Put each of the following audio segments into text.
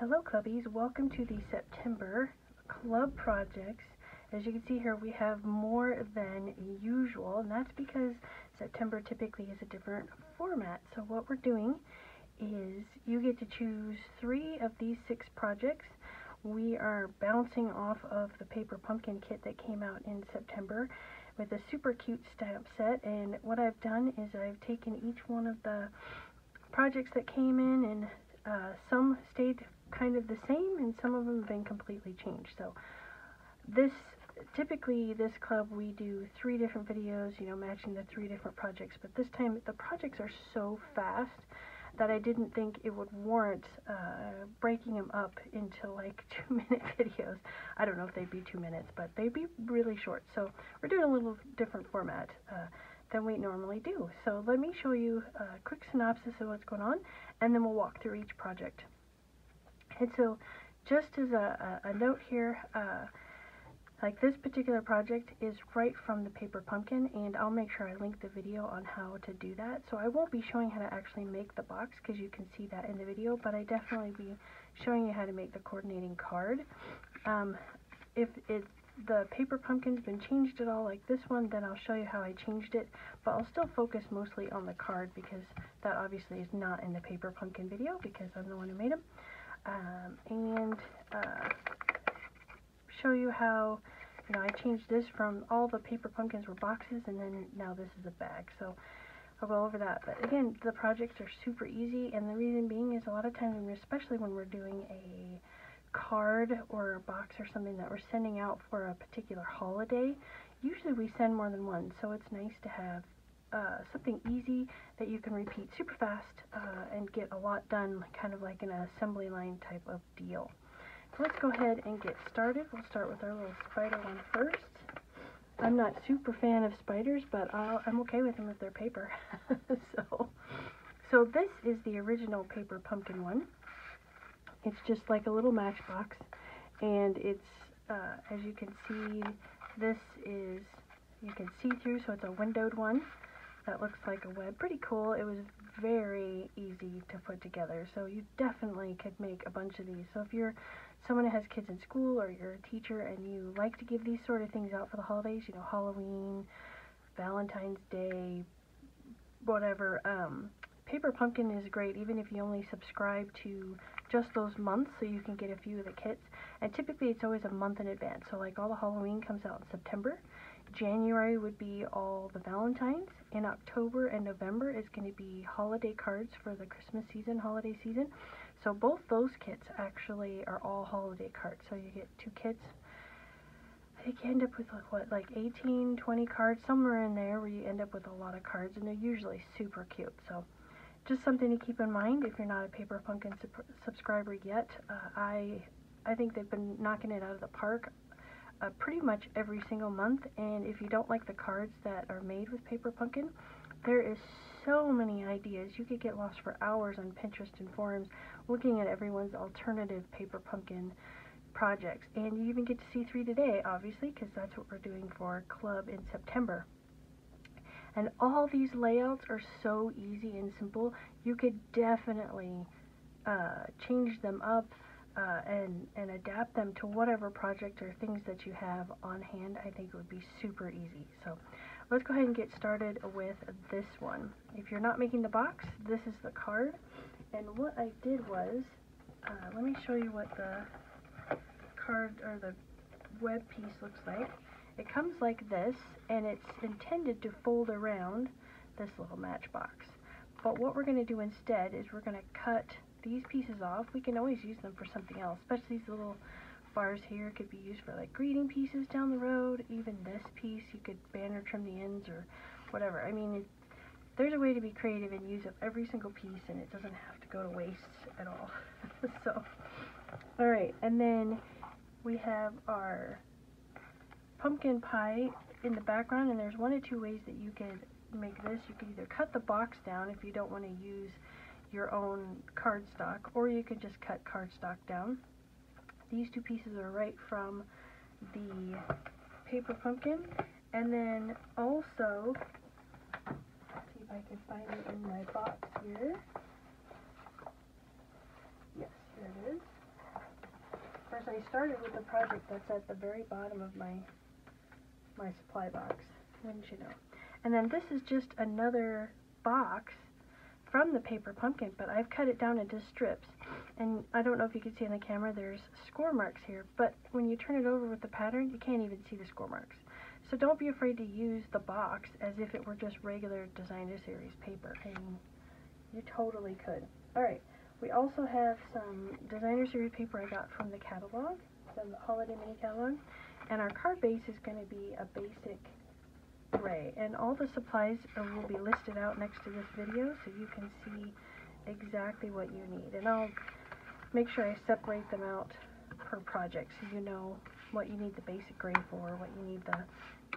Hello Cubbies, welcome to the September Club Projects. As you can see here, we have more than usual, and that's because September typically is a different format. So what we're doing is you get to choose 3 of these 6 projects. We are bouncing off of the Paper Pumpkin kit that came out in September with a super cute stamp set, and what I've done is I've taken each one of the projects that came in, and some stayed kind of the same and some of them have been completely changed. So this club, we do 3 different videos, you know, matching the 3 different projects, but this time the projects are so fast that I didn't think it would warrant breaking them up into like 2-minute videos. I don't know if they'd be 2 minutes, but they'd be really short. So we're doing a little different format than we normally do. So let me show you a quick synopsis of what's going on, and then we'll walk through each project. And so just as a note here, like this particular project is right from the Paper Pumpkin, and I'll make sure I link the video on how to do that. So I won't be showing how to actually make the box because you can see that in the video, but I definitely be showing you how to make the coordinating card. If the Paper Pumpkin's been changed at all like this one, then I'll show you how I changed it, but I'll still focus mostly on the card because that obviously is not in the Paper Pumpkin video because I'm the one who made them. Show you how, you know, I changed this from all the Paper Pumpkins were boxes, and then now this is a bag. So I'll go over that. But again, the projects are super easy, and the reason being is a lot of times, especially when we're doing a card or a box or something that we're sending out for a particular holiday, usually we send more than one. So it's nice to have something easy that you can repeat super fast and get a lot done, kind of like an assembly line type of deal. Let's go ahead and get started. We'll start with our little spider one first. I'm not super fan of spiders, but I'm okay with them if they're paper. So this is the original Paper Pumpkin one. It's just like a little matchbox, and it's, as you can see, this is, you can see through, so it's a windowed one that looks like a web. Pretty cool. It was very easy to put together, so you definitely could make a bunch of these. So if you're someone who has kids in school, or you're a teacher and you like to give these sort of things out for the holidays, you know, Halloween, Valentine's Day, whatever, Paper Pumpkin is great, even if you only subscribe to just those months, so you can get a few of the kits. And typically it's always a month in advance, so like all the Halloween comes out in September. January would be all the Valentines, and October and November is going to be holiday cards for the Christmas season, holiday season. So both those kits actually are all holiday cards, so you get 2 kits. I think you end up with like, what, like 18, 20 cards, somewhere in there where you end up with a lot of cards, and they're usually super cute. So just something to keep in mind if you're not a Paper Pumpkin subscriber yet. I think they've been knocking it out of the park pretty much every single month, and if you don't like the cards that are made with Paper Pumpkin, there is so many ideas. You could get lost for hours on Pinterest and forums looking at everyone's alternative Paper Pumpkin projects, and you even get to see 3 today, obviously, because that's what we're doing for Club in September. And all these layouts are so easy and simple. You could definitely change them up and adapt them to whatever project or things that you have on hand. I think it would be super easy. So let's go ahead and get started with this one. If you're not making the box, this is the card. And what I did was, let me show you what the card or the web piece looks like. It comes like this, and it's intended to fold around this little matchbox. But what we're going to do instead is we're going to cut these pieces off. We can always use them for something else, especially these little bars here could be used for like greeting pieces down the road. Even this piece, you could banner trim the ends or whatever. I mean, there's a way to be creative and use up every single piece, and it doesn't have to go to waste at all. So, alright, and then we have our pumpkin pie in the background, and there's 1 of 2 ways that you could make this. You could either cut the box down if you don't want to use your own cardstock, or you could just cut cardstock down. These 2 pieces are right from the Paper Pumpkin, and then also, let's see if I can find it in my box here. Yes, here it is. I started with a project that's at the very bottom of my supply box, wouldn't you know. And then this is just another box from the Paper Pumpkin, but I've cut it down into strips. And I don't know if you can see on the camera, there's score marks here, but when you turn it over with the pattern, you can't even see the score marks. So don't be afraid to use the box as if it were just regular Design to Series paper. I mean, you totally could. Alright, we also have some Design to Series paper I got from the catalog, the Holiday Mini Catalog, and our card base is going to be a basic gray. And all the supplies will be listed out next to this video so you can see exactly what you need. And I'll make sure I separate them out per project so you know what you need the basic gray for, what you need the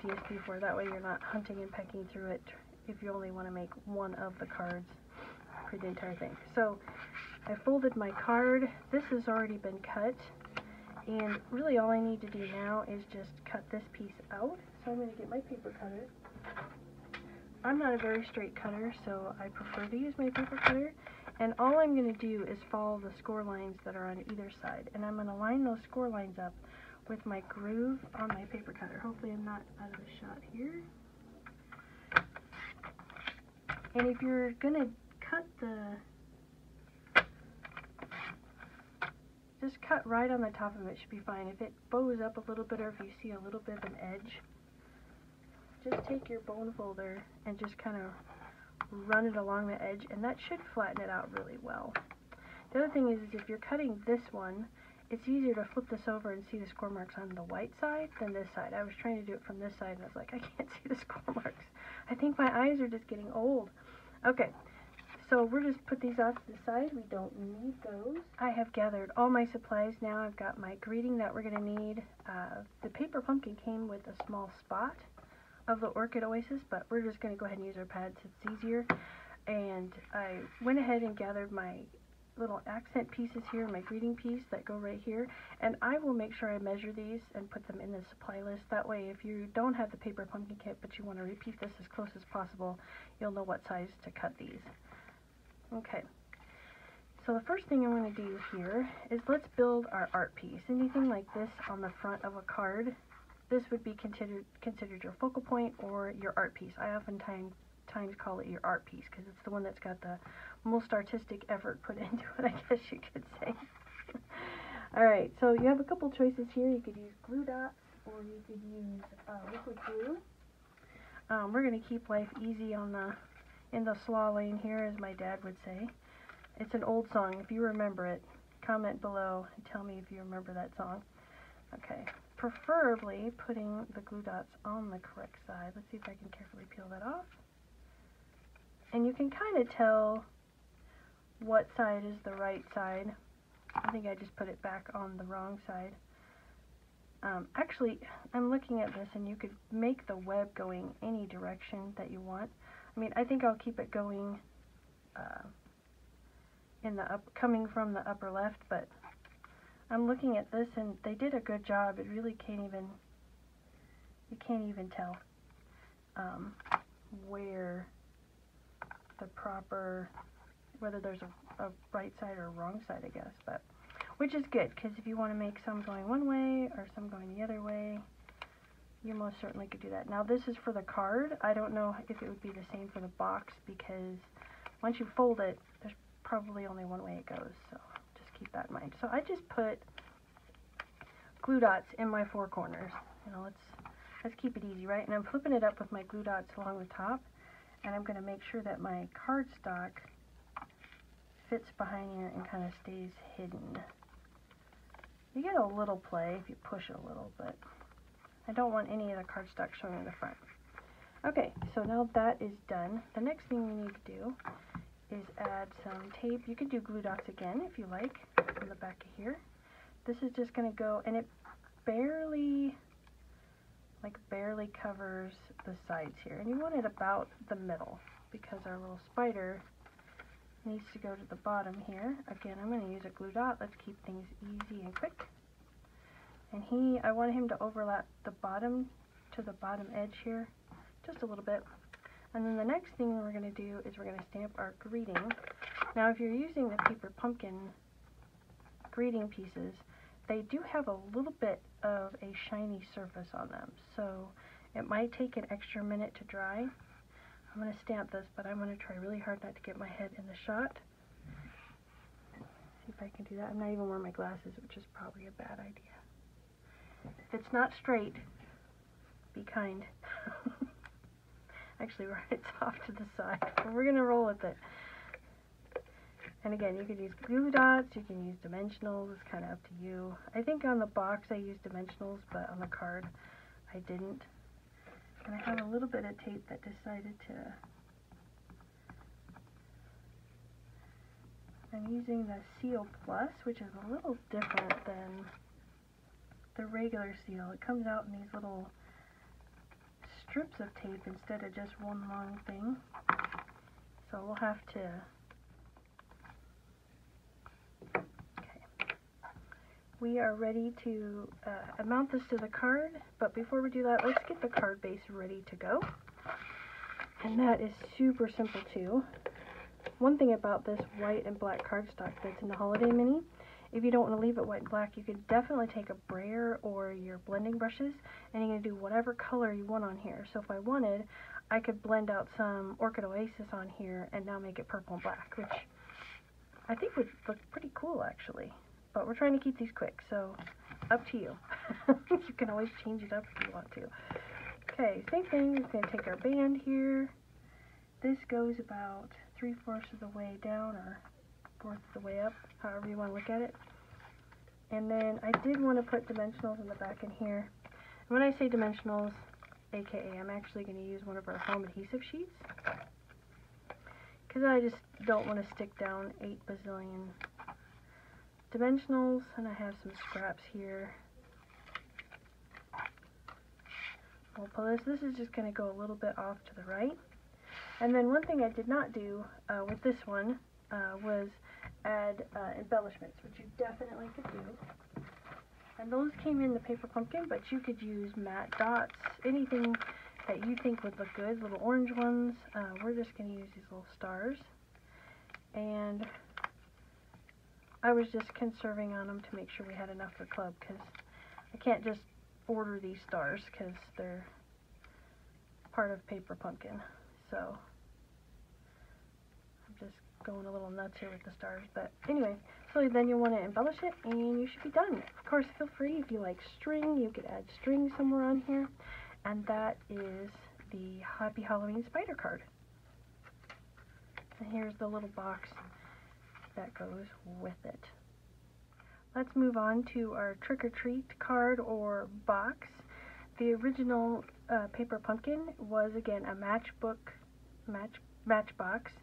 DSP for. That way you're not hunting and pecking through it if you only want to make one of the cards for the entire thing. So I folded my card. This has already been cut, and really all I need to do now is just cut this piece out. So I'm going to get my paper cutter. I'm not a very straight cutter, so I prefer to use my paper cutter. And all I'm going to do is follow the score lines that are on either side, and I'm going to line those score lines up with my groove on my paper cutter. Hopefully I'm not out of the shot here. And if you're going to cut just cut right on the top of it should be fine. If it bows up a little bit or if you see a little bit of an edge, just take your bone folder and just kind of run it along the edge, and that should flatten it out really well. The other thing is if you're cutting this one, it's easier to flip this over and see the score marks on the white side than this side. I was trying to do it from this side and I was like, I can't see the score marks. I think my eyes are just getting old. Okay, so we're just put these off to the side. We don't need those. I have gathered all my supplies now. I've got my greeting that we're going to need. The Paper Pumpkin came with a small spot of the Orchid Oasis, but we're just going to go ahead and use our pads. It's easier. And I went ahead and gathered my little accent pieces here, my greeting piece that go right here, and I will make sure I measure these and put them in the supply list. That way if you don't have the Paper Pumpkin kit but you want to repeat this as close as possible, you'll know what size to cut these. Okay, so the first thing I'm going to do here is let's build our art piece. Anything like this on the front of a card, this would be considered your focal point or your art piece. I oftentimes call it your art piece because it's the one that's got the most artistic effort put into it, I guess you could say. Alright, so you have a couple choices here. You could use glue dots or you could use liquid glue. We're going to keep life easy in the slaw lane here, as my dad would say. It's an old song. If you remember it, comment below and tell me if you remember that song. Okay, preferably putting the glue dots on the correct side. Let's see if I can carefully peel that off. And you can kind of tell what side is the right side. I think I just put it back on the wrong side. Actually, I'm looking at this and you could make the web going any direction that you want. I mean, I think I'll keep it going coming from the upper left, but I'm looking at this and they did a good job. It really you can't even tell where the proper, whether there's a right side or wrong side, I guess, but which is good, because if you want to make some going one way or some going the other way, you most certainly could do that. Now this is for the card. I don't know if it would be the same for the box, because once you fold it, there's probably only one way it goes, so just keep that in mind. So I just put glue dots in my four corners. You know, let's keep it easy, right? And I'm flipping it up with my glue dots along the top, and I'm going to make sure that my cardstock fits behind here and kind of stays hidden. You get a little play if you push it a little, but I don't want any of the cardstock showing in the front. Okay, so now that is done. The next thing we need to do is add some tape. You could do glue dots again if you like, on the back of here. This is just going to go, and it barely covers the sides here, and you want it about the middle because our little spider needs to go to the bottom here. Again, I'm going to use a glue dot. Let's keep things easy and quick. And I want him to overlap the bottom to the bottom edge here just a little bit. And then the next thing we're going to do is we're going to stamp our greeting. Now if you're using the Paper Pumpkin greeting pieces, they do have a little bit of a shiny surface on them, so it might take an extra minute to dry. I'm going to stamp this, but I'm going to try really hard not to get my head in the shot. See if I can do that. I'm not even wearing my glasses, which is probably a bad idea. If it's not straight, be kind. Actually, it's off to the side, but we're going to roll with it. And again, you could use glue dots, you can use dimensionals, it's kind of up to you. I think on the box I used dimensionals, but on the card I didn't. And I have a little bit of tape that decided to... I'm using the Seal Plus, which is a little different than the regular seal. It comes out in these little strips of tape instead of just one long thing. So we'll have to... We are ready to mount this to the card, but before we do that, let's get the card base ready to go. And that is super simple too. One thing about this white and black cardstock that's in the Holiday Mini, if you don't want to leave it white and black, you could definitely take a brayer or your blending brushes, and you're going to do whatever color you want on here. So if I wanted, I could blend out some Orchid Oasis on here and now make it purple and black, which I think would look pretty cool actually. But we're trying to keep these quick, so up to you. You can always change it up if you want to. Okay, same thing, we're going to take our band here. This goes about 3/4 of the way down or 1/4 of the way up, however you want to look at it. And then I did want to put dimensionals in the back in here. And when I say dimensionals, aka I'm actually going to use one of our home adhesive sheets, because I just don't want to stick down 8 bazillion dimensionals, and I have some scraps here. We'll pull this. This is just going to go a little bit off to the right. And then one thing I did not do with this one was add embellishments, which you definitely could do. And those came in the Paper Pumpkin, but you could use matte dots, anything that you think would look good, little orange ones. We're just going to use these little stars. And I was just conserving on them to make sure we had enough for Club, because I can't just order these stars because they're part of Paper Pumpkin. So I'm just going a little nuts here with the stars. But anyway, so then you want to embellish it and you should be done. Of course, feel free if you like string, you could add string somewhere on here. And that is the Happy Halloween Spider card. And here's the little box that goes with it. Let's move on to our trick-or-treat card or box. The original Paper Pumpkin was again a matchbox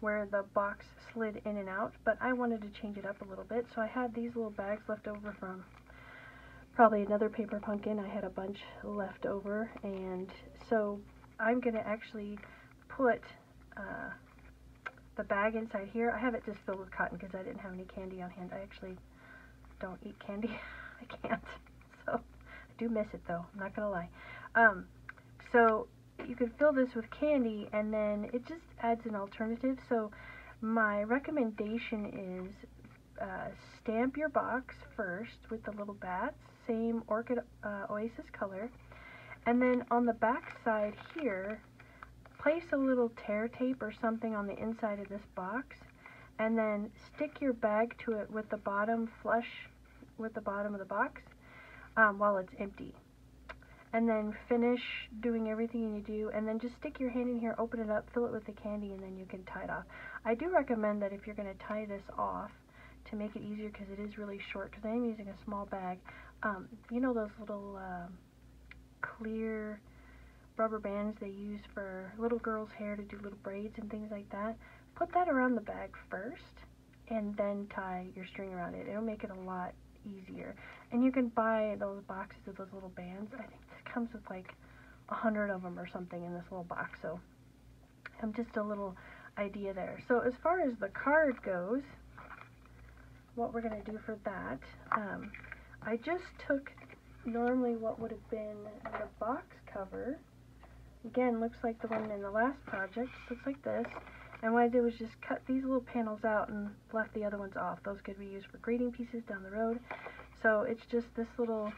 where the box slid in and out, but I wanted to change it up a little bit, so I had these little bags left over from probably another Paper Pumpkin. I had a bunch left over, and so I'm gonna actually put the bag inside here. I have it just filled with cotton because I didn't have any candy on hand. I actually don't eat candy. I can't. So I do miss it though, I'm not gonna lie. So you can fill this with candy and then it just adds an alternative. So my recommendation is stamp your box first with the little bats, same Orchid Oasis color, and then on the back side here place a little tear tape or something on the inside of this box, and then stick your bag to it with the bottom flush with the bottom of the box while it's empty. And then finish doing everything you need to do, and then just stick your hand in here, open it up, fill it with the candy, and then you can tie it off. I do recommend that if you're going to tie this off, to make it easier because it is really short, because I'm using a small bag, you know those little clear rubber bands they use for little girls' hair to do little braids and things like that. Put that around the bag first and then tie your string around it. It'll make it a lot easier. And you can buy those boxes of those little bands. I think this comes with like 100 of them or something in this little box. So I'm just a little idea there. So as far as the card goes, what we're going to do for that, I just took normally what would have been the box cover. Again, looks like the one in the last project, looks like this, and what I did was just cut these little panels out and left the other ones off. Those could be used for greeting pieces down the road. So it's just this little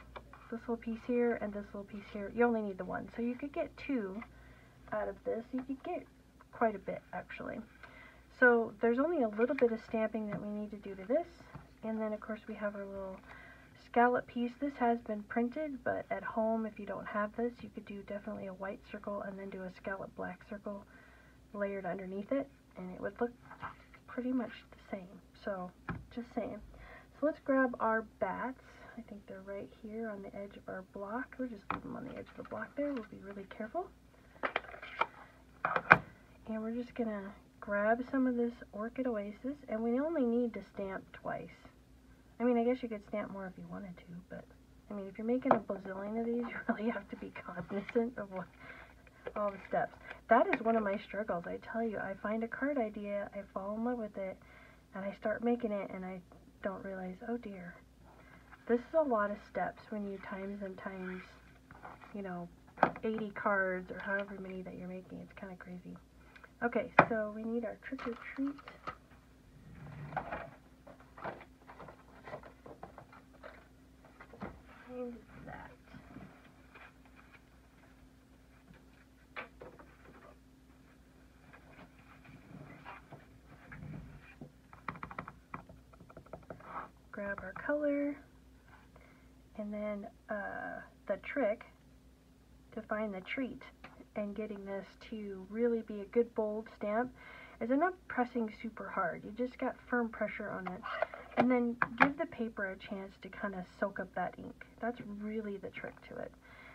piece here and this little piece here. You only need the one, so you could get two out of this. You could get quite a bit, actually. So there's only a little bit of stamping that we need to do to this, and then of course we have our little scallop piece. This has been printed, but at home, if you don't have this, you could do definitely a white circle and then do a scallop black circle layered underneath it, and it would look pretty much the same. So just saying. So let's grab our bats. I think they're right here on the edge of our block. We'll just leave them on the edge of the block there. We'll be really careful. And we're just going to grab some of this Orchid Oasis, and we only need to stamp twice. I mean, I guess you could stamp more if you wanted to, but I mean, if you're making a bazillion of these, you really have to be cognizant of what, all the steps. That is one of my struggles, I tell you. I find a card idea, I fall in love with it, and I start making it, and I don't realize, oh dear, this is a lot of steps when you times and times, you know, 80 cards or however many that you're making. It's kind of crazy. Okay, so we need our trick or treat. And that. Grab our color, and then the trick to find the treat and getting this to really be a good bold stamp is I'm not pressing super hard. You just got firm pressure on it, and then give the paper a chance to kind of soak up that ink. That's really the trick to it,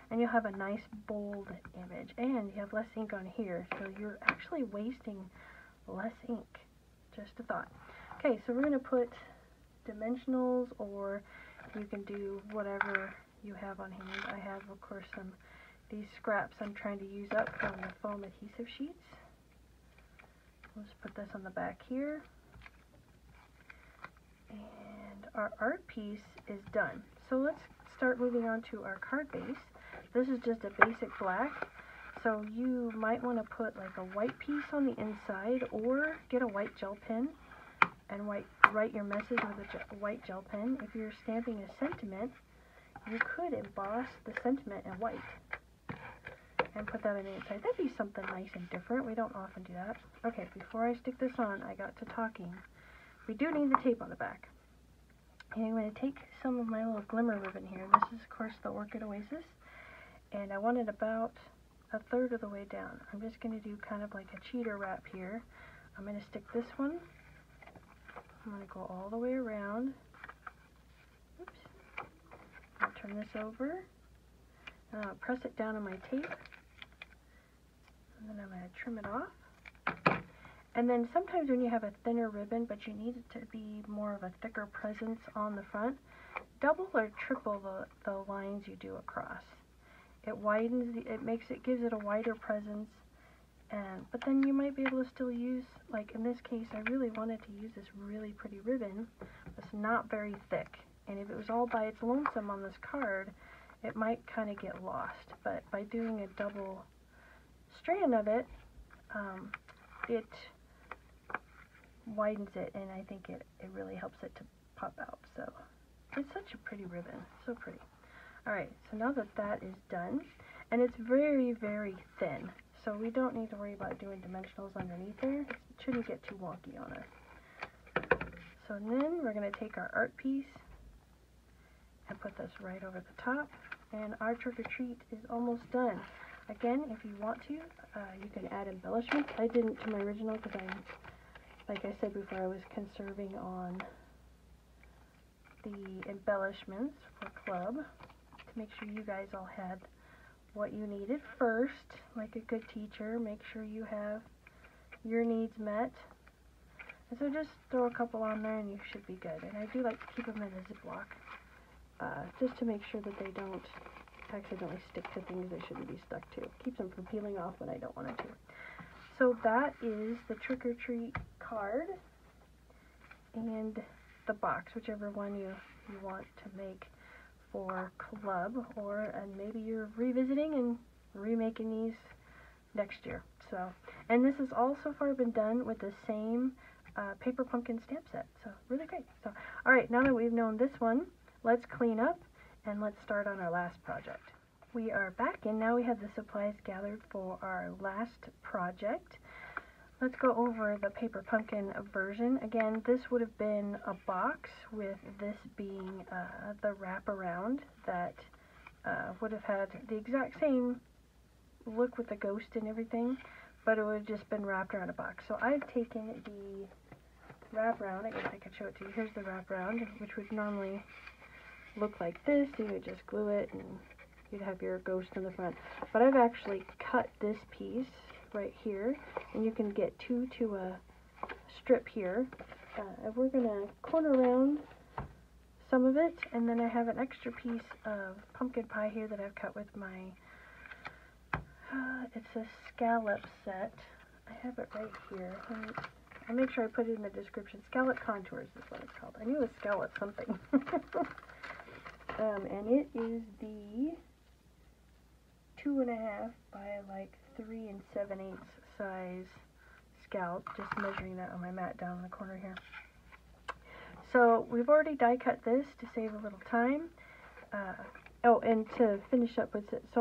and you'll have a nice bold image, and you have less ink on here, so you're actually wasting less ink. Just a thought. Okay, so we're going to put dimensionals, or you can do whatever you have on hand. I have, of course, some these scraps I'm trying to use up from the foam adhesive sheets. We'll just put this on the back here. And our art piece is done. So let's start moving on to our card base. This is just a basic black, so you might want to put like a white piece on the inside, or get a white gel pen and write your message with a white gel pen. If you're stamping a sentiment, you could emboss the sentiment in white and put that on the inside. That'd be something nice and different. We don't often do that. Okay, before I stick this on, I got to talking. We do need the tape on the back. And I'm going to take some of my little glimmer ribbon here. This is, of course, the Orchid Oasis. And I want it about a third of the way down. I'm just going to do kind of like a cheater wrap here. I'm going to stick this one. I'm going to go all the way around. Oops. I'll turn this over. And I'll press it down on my tape. And then I'm going to trim it off. And then sometimes when you have a thinner ribbon, but you need it to be more of a thicker presence on the front, double or triple the lines you do across. It widens, gives it a wider presence, but then you might be able to still use, like in this case, I really wanted to use this really pretty ribbon. It's not very thick, and if it was all by its lonesome on this card, it might kind of get lost, but by doing a double strand of it, it widens it, and I think it really helps it to pop out. So it's such a pretty ribbon, so pretty. All right, so now that that is done, and it's very, very thin, so we don't need to worry about doing dimensionals underneath there. It shouldn't get too wonky on us. So then we're going to take our art piece and put this right over the top, and our trick or treat is almost done. Again, if you want to, you can add embellishments. I didn't to my original because like I said before, I was conserving on the embellishments for club to make sure you guys all had what you needed first. Like a good teacher, make sure you have your needs met. And so just throw a couple on there and you should be good. And I do like to keep them in a Ziploc, just to make sure that they don't accidentally stick to things they shouldn't be stuck to. Keeps them from peeling off when I don't want it to. So that is the trick or treat card and the box, whichever one you want to make for club, and maybe you're revisiting and remaking these next year. So, and this has all so far been done with the same Paper Pumpkin stamp set. So really great. So, all right, now that we've known this one, Let's clean up and let's start on our last project. We are back and now we have the supplies gathered for our last project. Let's go over the Paper Pumpkin version. Again, this would have been a box with this being the wraparound that would have had the exact same look with the ghost and everything, but it would have just been wrapped around a box. So I've taken the wraparound, I guess I could show it to you. Here's the wraparound, which would normally look like this. You would just glue it and you'd have your ghost in the front. But I've actually cut this piece right here, and you can get two to a strip here. And we're going to corner around some of it, and then I have an extra piece of pumpkin pie here that I've cut with my, it's a scallop set. I have it right here. I'll make sure I put it in the description. Scallop Contours is what it's called. I knew it was scallop something. And it is the 2.5 by like 3 7/8 size scallop. Just measuring that on my mat down in the corner here. So we've already die cut this to save a little time. Oh, and to finish up with it, so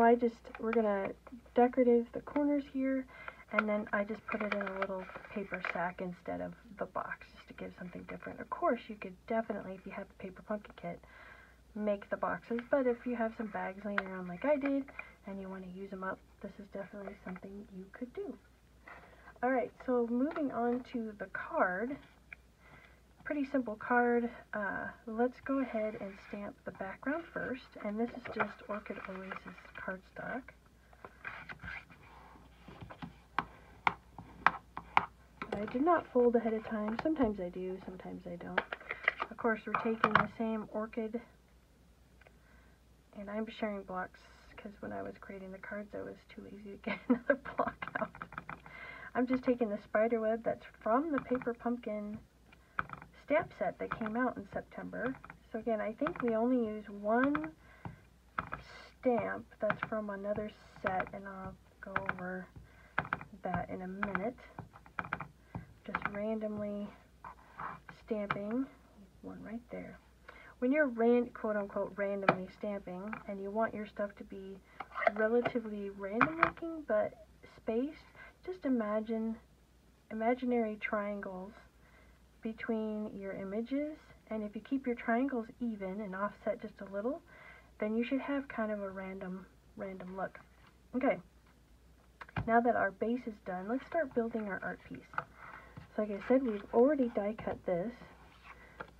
we're gonna decorative the corners here, and then I just put it in a little paper sack instead of the box, just to give something different. Of course, you could definitely, if you have a Paper Pumpkin kit, make the boxes, but if you have some bags laying around like I did, and you want to use them up, this is definitely something you could do. Alright, so moving on to the card. Pretty simple card. Let's go ahead and stamp the background first, and this is just Orchid Oasis cardstock. I did not fold ahead of time. Sometimes I do, sometimes I don't. Of course, we're taking the same orchid, and I'm sharing blocks because when I was creating the cards, I was too lazy to get another block out. I'm just taking the spider web that's from the Paper Pumpkin stamp set that came out in September. So again, I think we only use one stamp that's from another set, and I'll go over that in a minute. Just randomly stamping one right there. When you're quote unquote randomly stamping, and you want your stuff to be relatively random looking but spaced, just imagine imaginary triangles between your images, and if you keep your triangles even and offset just a little, then you should have kind of a random look. Okay, now that our base is done, let's start building our art piece. So like I said, we've already die cut this,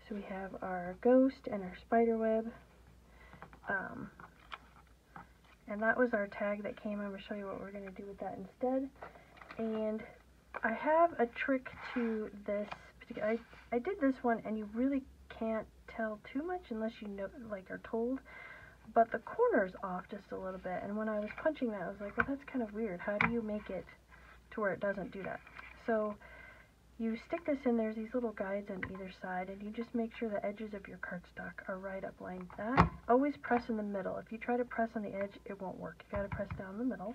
so we have our ghost and our spider web, and that was our tag that came. I'm going to show you what we're going to do with that instead. And I have a trick to this. I did this one, and you really can't tell too much unless you know, like, are told, but the corner's off just a little bit, and when I was punching that, I was like, well, that's kind of weird. How do you make it to where it doesn't do that? So you stick this in, there's these little guides on either side, and you just make sure the edges of your cardstock are right up lined that. Always press in the middle. If you try to press on the edge, it won't work. You gotta press down the middle.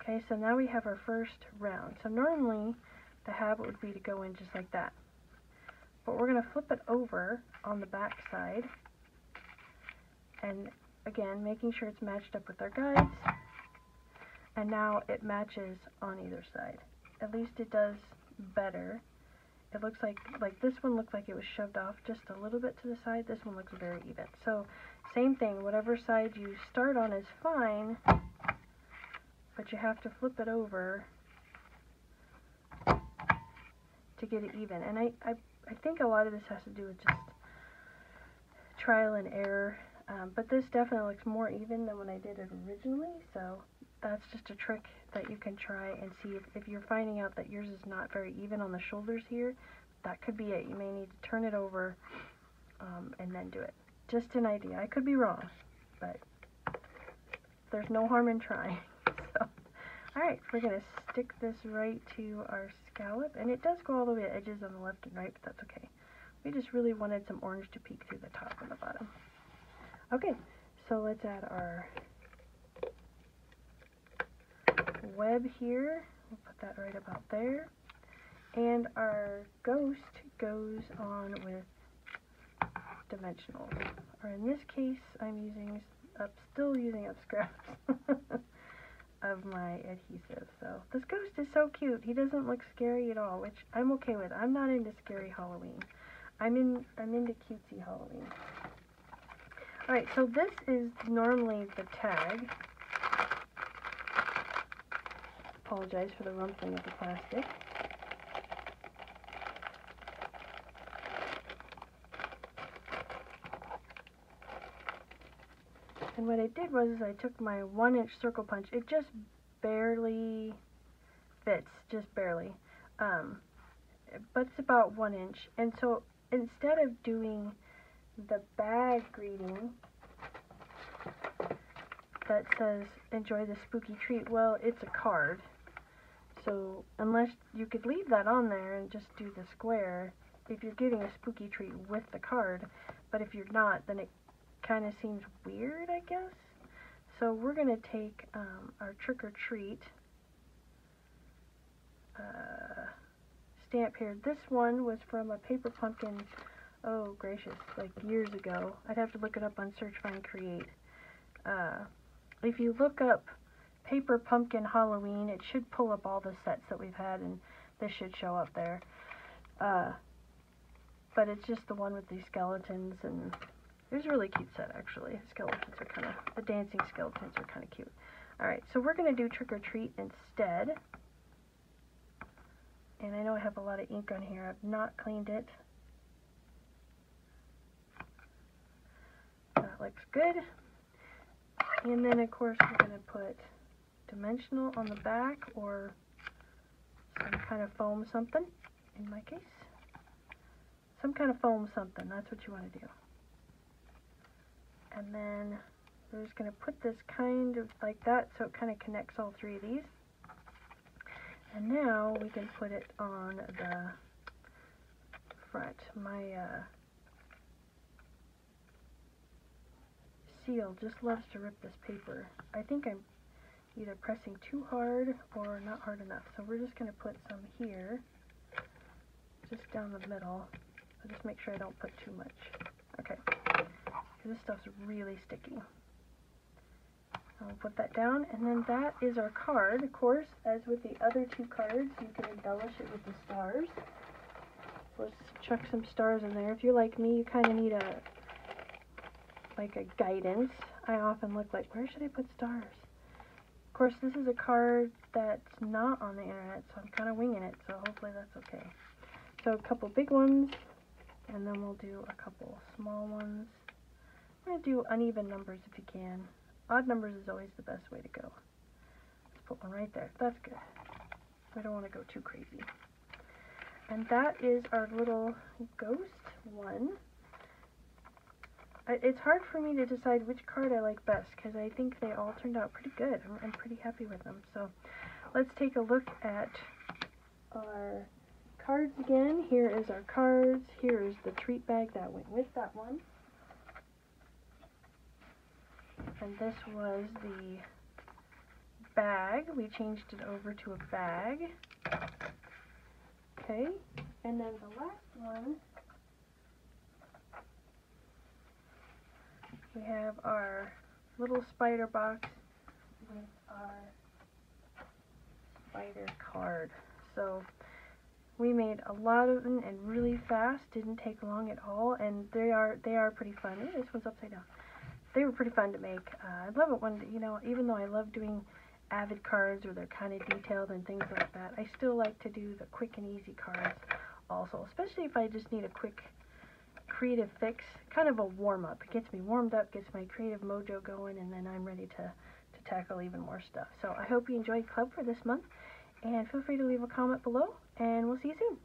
Okay, so now we have our first round. So normally, the habit would be to go in just like that. But we're going to flip it over on the back side, and again making sure it's matched up with our guides, and now it matches on either side. At least it does better. It looks like this one looked like it was shoved off just a little bit to the side. This one looks very even. So same thing, whatever side you start on is fine, but you have to flip it over to get it even. And I think a lot of this has to do with just trial and error, but this definitely looks more even than when I did it originally, so that's just a trick that you can try and see if you're finding out that yours is not very even on the shoulders here. That could be it. You may need to turn it over and then do it. Just an idea. I could be wrong, but there's no harm in trying. So, alright, we're going to stick this right to our scallop, and it does go all the way to edges on the left and right, but that's okay. We just really wanted some orange to peek through the top and the bottom. Okay, so let's add our web here. We'll put that right about there. And our ghost goes on with dimensional. Or in this case, I'm still using up scraps of my adhesive. So this ghost is so cute. He doesn't look scary at all, which I'm okay with. I'm not into scary Halloween. I'm into cutesy Halloween. Alright, so this is normally the tag. Apologize for the rumpling of the plastic. And what I did was I took my 1-inch circle punch. It just barely fits, just barely. But it's about 1 inch. And so instead of doing the bag greeting that says enjoy the spooky treat, well, it's a card. So unless you could leave that on there and just do the square if you're giving a spooky treat with the card. But if you're not, then it kind of seems weird, I guess. So we're going to take our trick-or-treat stamp here. This one was from a Paper Pumpkin, oh gracious, like years ago. I'd have to look it up on Search Find Create. If you look up Paper Pumpkin Halloween, it should pull up all the sets that we've had, and this should show up there. But it's just the one with these skeletons, and it was a really cute set, actually. The dancing skeletons are kind of cute. Alright, so we're going to do Trick or Treat instead. And I know I have a lot of ink on here. I've not cleaned it. That looks good. And then, of course, we're going to put dimensional on the back, or some kind of foam something, in my case. Some kind of foam something, that's what you want to do. And then we're just going to put this kind of like that, so it kind of connects all three of these. And now we can put it on the front. My seal just loves to rip this paper. I think I'm either pressing too hard or not hard enough. So we're just going to put some here, just down the middle. I'll just make sure I don't put too much. Okay. This stuff's really sticky. I'll put that down, and then that is our card. Of course, as with the other two cards, you can embellish it with the stars. Let's chuck some stars in there. If you're like me, you kind of need a guidance. I often look like, where should I put stars? Of course, this is a card that's not on the internet, so I'm kind of winging it, so hopefully that's okay. So a couple big ones, and then we'll do a couple small ones. I'm going to do uneven numbers if you can. Odd numbers is always the best way to go. Let's put one right there. That's good. I don't want to go too crazy. And that is our little ghost one. It's hard for me to decide which card I like best, because I think they all turned out pretty good. I'm pretty happy with them. So let's take a look at our cards again. Here is our cards. Here is the treat bag that went with that one. And this was the bag. We changed it over to a bag. Okay, and then the last one, we have our little spider box with our spider card. So we made a lot of them, and really fast, didn't take long at all, and they are pretty fun. Ooh, this one's upside down. They were pretty fun to make. I love it when, even though I love doing avid cards where they're kind of detailed and things like that, I still like to do the quick and easy cards also, especially if I just need a quick creative fix, kind of a warm-up. It gets me warmed up, gets my creative mojo going, and then I'm ready to tackle even more stuff. So I hope you enjoyed Club for this month, and feel free to leave a comment below, and we'll see you soon.